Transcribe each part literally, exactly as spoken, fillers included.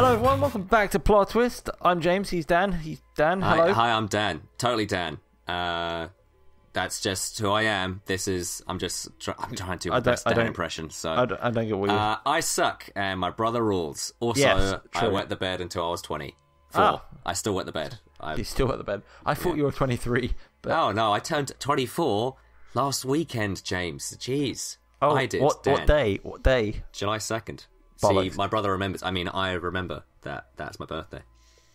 Hello everyone, welcome back to Plot Twist. I'm James, he's Dan, he's Dan, hello. Hi, hi I'm Dan, totally Dan. Uh, that's just who I am. This is, I'm just, try, I'm trying to do my best Dan impression. So I don't, I don't get what you... Uh, I suck and my brother rules. Also, yes, I wet the bed until I was twenty-four. Ah. I still wet the bed. I, you still wet the bed. I thought yeah. you were twenty-three. But... Oh no, I turned twenty-four last weekend, James. Jeez. Oh, I did. What, what day? What day? July second. See, my brother remembers. I mean, I remember that. That's my birthday.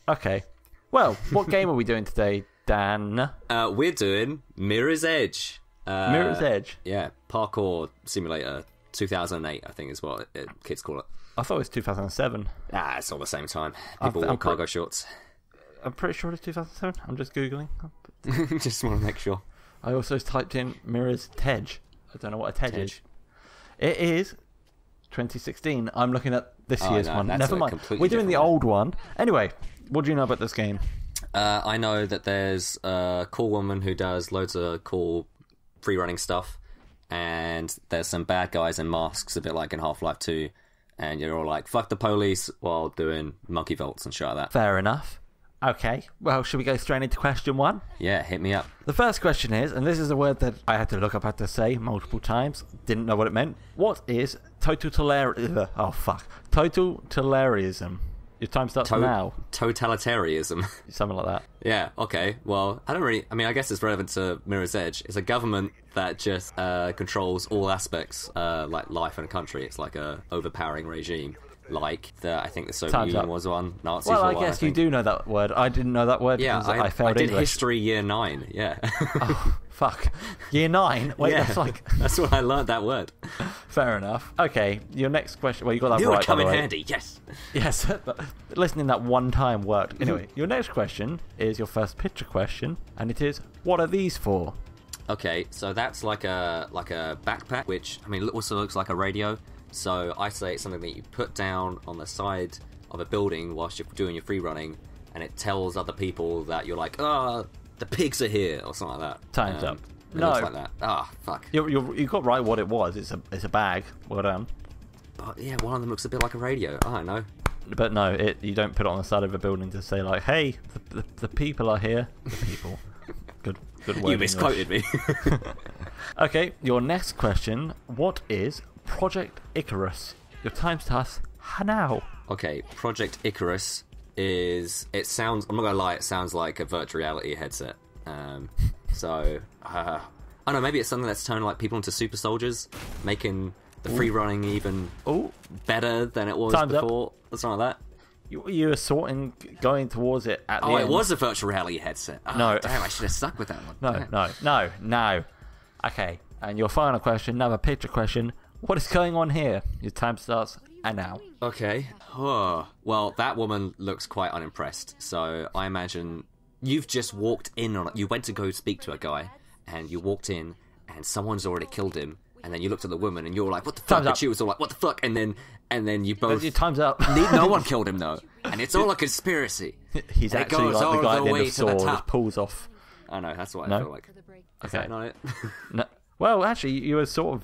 Okay. Well, what game are we doing today, Dan? Uh, we're doing Mirror's Edge. Uh, Mirror's Edge? Yeah. Parkour Simulator two thousand eight, I think is what it, it, kids call it. I thought it was two thousand seven. Ah, it's all the same time. People wore cargo shorts. I'm pretty sure it's two thousand seven. I'm just Googling. Just want to make sure. I also typed in Mirror's Edge. I don't know what a Edge is. It is... twenty sixteen. I'm looking at this oh, year's no, one. Never mind. We're doing the old one. Anyway, what do you know about this game? Uh, I know that there's a cool woman who does loads of cool free running stuff, and there's some bad guys in masks, a bit like in Half-Life two, and you're all like, fuck the police, while doing monkey vaults and shit like that. Fair enough. Okay, well, should we go straight into question one? Yeah, hit me up. The first question is, and this is a word that I had to look up how to say multiple times, didn't know what it meant. What is totalitarianism? Oh, fuck. Totalitarianism. Your time starts to now. Totalitarianism. Something like that. Yeah, okay. Well, I don't really... I mean, I guess it's relevant to Mirror's Edge. It's a government that just uh, controls all aspects, uh, like life in a country. It's like a overpowering regime. Like the, I think the Soviet Union was one. Nazis well, were I one, guess I you do know that word. I didn't know that word. Yeah, I, I failed I did English. History year nine. Yeah. Oh, fuck. Year nine. Wait, yeah, that's like that's when I learned that word. Fair enough. Okay, your next question. Well, you got that you right. You come in handy. Yes. Yes. But listening that one time worked. Anyway, your next question is your first picture question, and it is, what are these for? Okay, so that's like a like a backpack, which I mean also looks like a radio. So I say it's something that you put down on the side of a building whilst you're doing your free running, and it tells other people that you're like, oh, the pigs are here, or something like that. Time's um, up. It no. looks like that. Ah, oh, fuck. You, you, you got right what it was. It's a, it's a bag. Well done. But yeah, one of them looks a bit like a radio. I don't know. But no, it, you don't put it on the side of a building to say like, hey, the, the, the people are here. The people. Good, good word. You misquoted me. Okay, your next question. What is... Project Icarus? Your time starts now. Okay, Project Icarus is... It sounds... I'm not gonna lie, it sounds like a virtual reality headset. Um, so... Uh, I don't know, maybe it's something that's turning like people into super soldiers, making the free running even Ooh. better than it was Time's before. Up. Something like that. You, you were sorting, going towards it at the Oh, end. It was a virtual reality headset. Oh, no. Damn, I should have stuck with that one. No, damn. no, no, no. Okay, and your final question, another picture question. What is going on here? Your time starts and now. Okay. Oh. Well, that woman looks quite unimpressed. So I imagine you've just walked in on it. You went to go speak to a guy, and you walked in, and someone's already killed him. And then you looked at the woman, and you were like, "What the fuck?" And she was all like, "What the fuck?" And then, and then you both. Your time's up. No one killed him though, and it's all a conspiracy. He's and actually like the guy at the end of Saw that pulls off. I know. That's what no? I feel like. Is okay. That not it? No. Well, actually, you were sort of.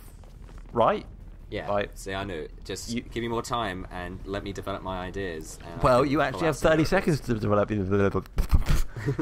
Right? Yeah. Right. See, I knew. Just you, give me more time and let me develop my ideas. Well, you actually have thirty seconds to develop. You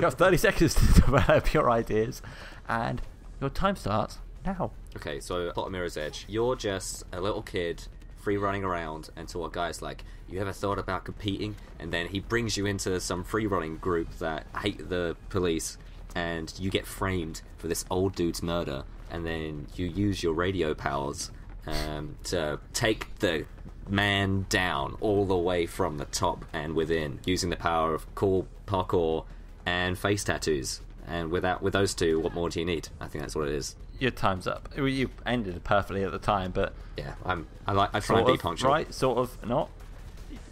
have thirty seconds to develop your ideas, and your time starts now. Okay, so plot of Mirror's Edge. You're just a little kid, free running around, until a guy's like, "You ever thought about competing?" And then he brings you into some free running group that hate the police, and you get framed for this old dude's murder. And then you use your radio powers um, to take the man down all the way from the top and within, using the power of cool parkour and face tattoos. And without with those two, what more do you need? I think that's what it is. Your time's up. You ended perfectly at the time, but yeah, I'm. I like. I try and be punctual. Right, sort of not.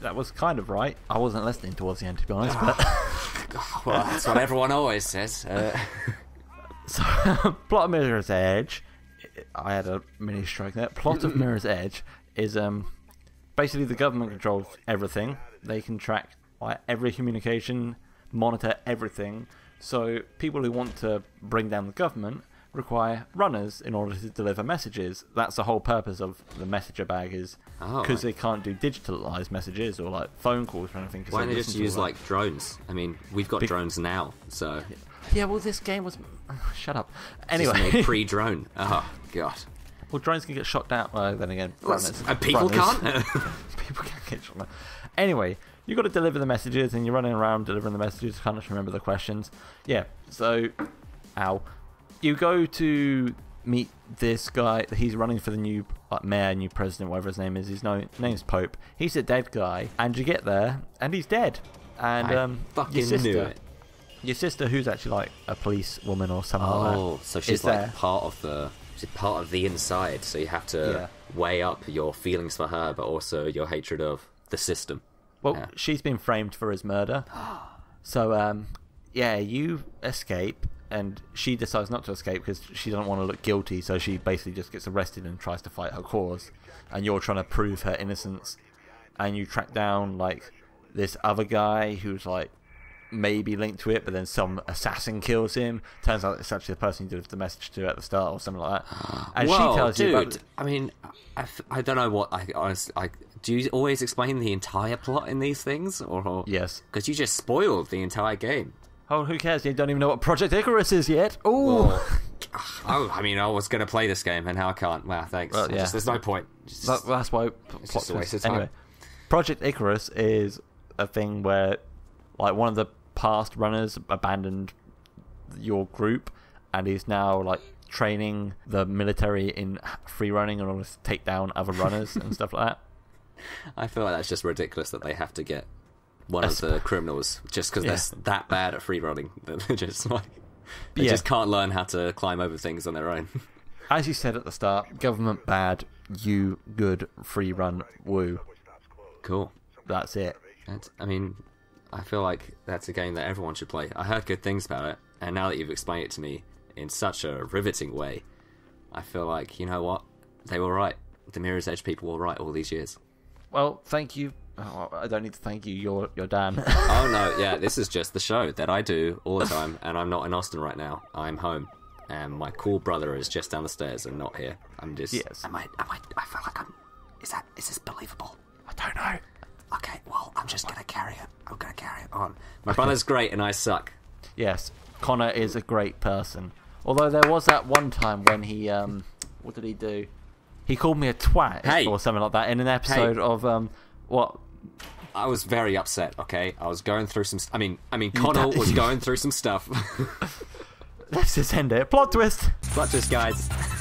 That was kind of right. I wasn't listening towards the end, to be honest. But well, that's what everyone always says. Uh... So, Plot of Mirror's Edge, I had a mini stroke there. Plot of Mirror's Edge is um, basically the government controls everything. They can track like, every communication, monitor everything. So people who want to bring down the government require runners in order to deliver messages. That's the whole purpose of the messenger bag, is because oh, like, they can't do digitalized messages or like phone calls or anything. Why don't they just use like that. drones? I mean, we've got Be drones now, so yeah. Well, this game was shut up. Anyway, pre-drone. Oh god. Well, drones can get shot down. Well, then again, runners, uh, people runners. can't. People can't get shot down. Anyway, you've got to deliver the messages, and you're running around delivering the messages. Can't just remember the questions. Yeah. So, ow. You go to meet this guy. He's running for the new like, mayor, new president, whatever his name is. His name's Pope. He's a dead guy, and you get there, and he's dead. And I um, fucking your sister, knew it. Your sister, who's actually like a police woman or something. Oh, like that, so she's like there. part of the. It's part of the inside, so you have to yeah. weigh up your feelings for her, but also your hatred of the system. Well, yeah. she's been framed for his murder. So, um, yeah, you escape, and she decides not to escape because she doesn't want to look guilty, so she basically just gets arrested and tries to fight her cause, and you're trying to prove her innocence, and you track down, like, this other guy who's, like, maybe linked to it, but then some assassin kills him. Turns out it's actually the person you delivered the message to at the start or something like that. And Whoa, she tells dude, you about it. I mean, I, I don't know what I honestly I, do. You always explain the entire plot in these things, or, or yes, because you just spoiled the entire game. Oh, who cares? You don't even know what Project Icarus is yet. Ooh. Oh, I mean, I was going to play this game, and now I can't. Wow, thanks. Well, yeah. just, there's no point. Just, that, that's why. It's just a waste of time. Anyway, Project Icarus is a thing where, like, one of the past runners abandoned your group and is now like training the military in free running in order to take down other runners and stuff like that. I feel like that's just ridiculous that they have to get one of the criminals just because yeah. they're that bad at free running that they just like they yeah. just can't learn how to climb over things on their own. As you said at the start, government bad, you good, free run, woo. Cool. That's it. That's, I mean, I feel like that's a game that everyone should play. I heard good things about it, and now that you've explained it to me in such a riveting way, I feel like, you know what? They were right. The Mirror's Edge people were right all these years. Well, thank you. Oh, I don't need to thank you. You're, you're Dan. Oh, no. Yeah, this is just the show that I do all the time, and I'm not in Austin right now. I'm home, and my cool brother is just down the stairs and not here. I'm just... Yes. Am I... Am I... I feel like I'm... Is that... Is this believable? I don't know. Okay, well, I'm just going to carry it. I'm going to carry it on. My okay. brother's great and I suck. Yes, Connor is a great person. Although there was that one time when he, um, what did he do? He called me a twat hey. or something like that in an episode hey. of, um, what? I was very upset, okay? I was going through some, I mean, I mean, Connor was going through some stuff. Let's just end it. Plot twist. Plot twist, guys.